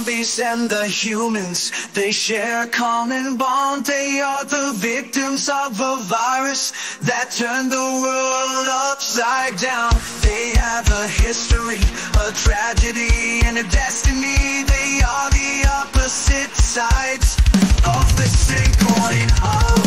zombies and the humans, they share a common bond. They are the victims of a virus that turned the world upside down. They have a history, a tragedy, and a destiny. They are the opposite sides of the same coin.